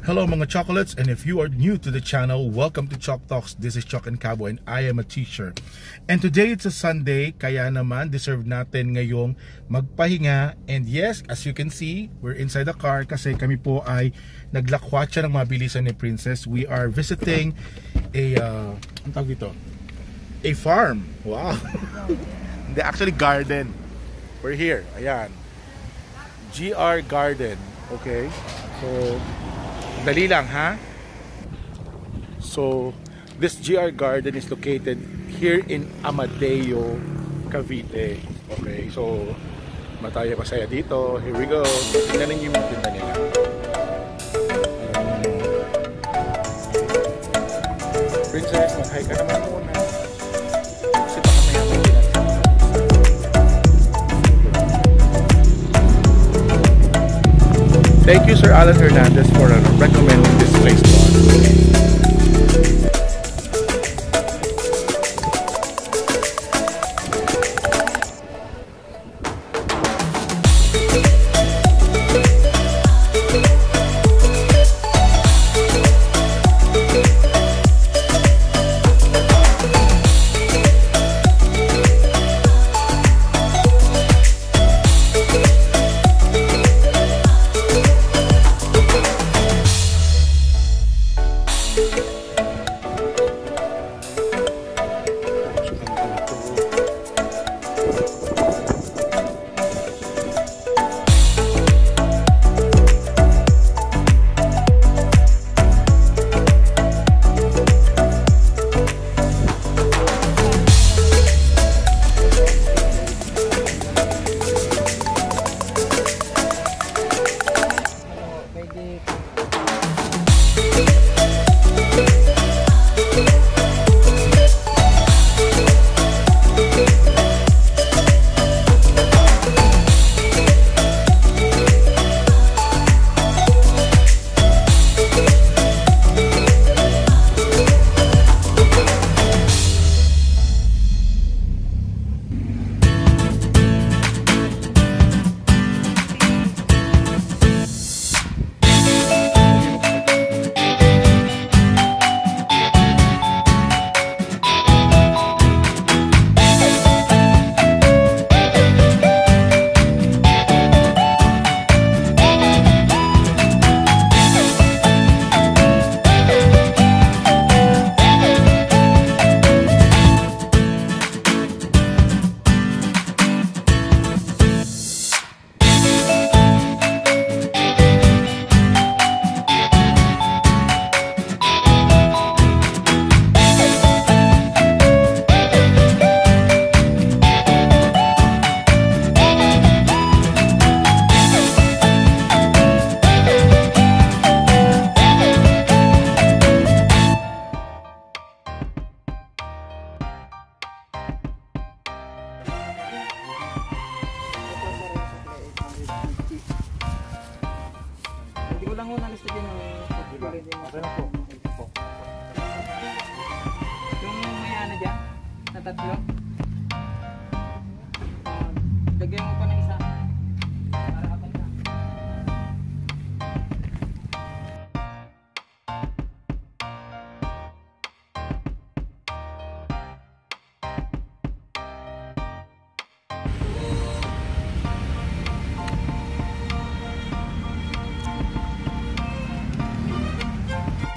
Hello mga chocolates, and if you are new to the channel, welcome to Chock Talks. This is Chock and Cabo, and I am a teacher. And today it's a Sunday, kaya naman deserve natin ngayong magpahinga. And yes, as you can see, we're inside the car kasi kami po ay naglakwatsa ng mabilisan ni Princess. We are visiting a farm. Wow. Hindi, actually garden. We're here. Ayan. GR Garden. Okay. So dali lang, ha? So, this GR Garden is located here in Amadeo, Cavite. Okay, so, mataya pasaya dito. Here we go. Tignan ninyo yung magtinda nila. Princess, mag-hi ka naman muna. Thank you, Sir Alan Hernandez, for recommending this place to us.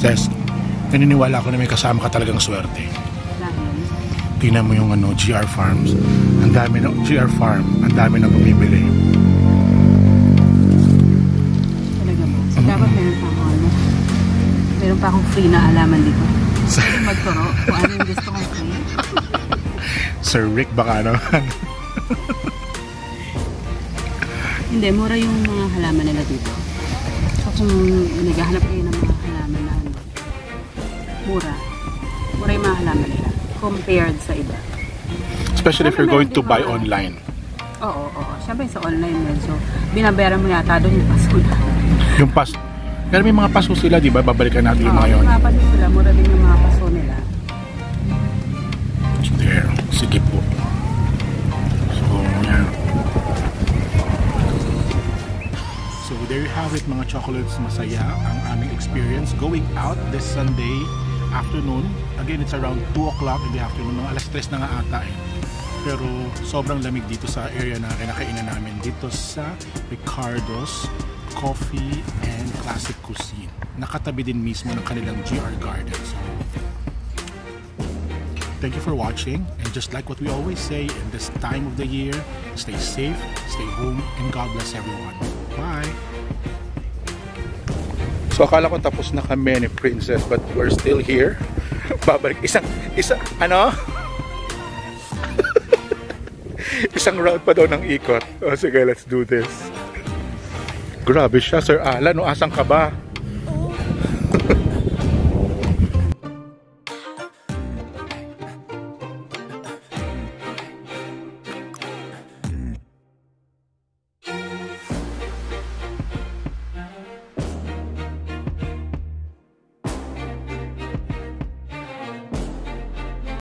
Test, naniniwala ako na may kasama ka talagang swerte. Tingnan mo yung GR Farms. Ang dami na, GR Farm, ang dami na bumibili. Talaga mo. So, dapat meron pa ako, ano? Meron pa akong free na alaman dito. Magturo kung ano yung gusto kong free. Sir Rick, baka naman. Hindi, mura yung mga halaman nila dito. So, kung naghahanap kayo ng mga halaman na mura. Mura yung mga halaman nila compared sa iba. Especially if you're going to buy online. Oo, oo. Siyempre sa online din. So, binabayaran mo yata doon yung paso na. Yung paso. Pero may mga paso sila, di ba? Babalikan natin yung mga yun. Oo, mga paso sila. Mura din yung mga paso nila. There. Sige po. So, yeah. So, there you have it mga chocolates. Masaya ang aming experience going out this Sunday afternoon. Again, it's around 2 o'clock in the afternoon. Mga alas 3 na nga ata eh. Pero sobrang lamig dito sa area na kinakainan namin dito sa Ricardo's Coffee and Classic Cuisine. Nakatabi din mismo ng kanilang GR Garden. So, thank you for watching, and just like what we always say in this time of the year, stay safe, stay home, and God bless everyone. Bye! So akala ko tapos na kami ni Princess, but we're still here. Babalik isang round pa daw ng ikot. O sige, let's do this. Grabe siya, Sir Alan. O, asan ka ba?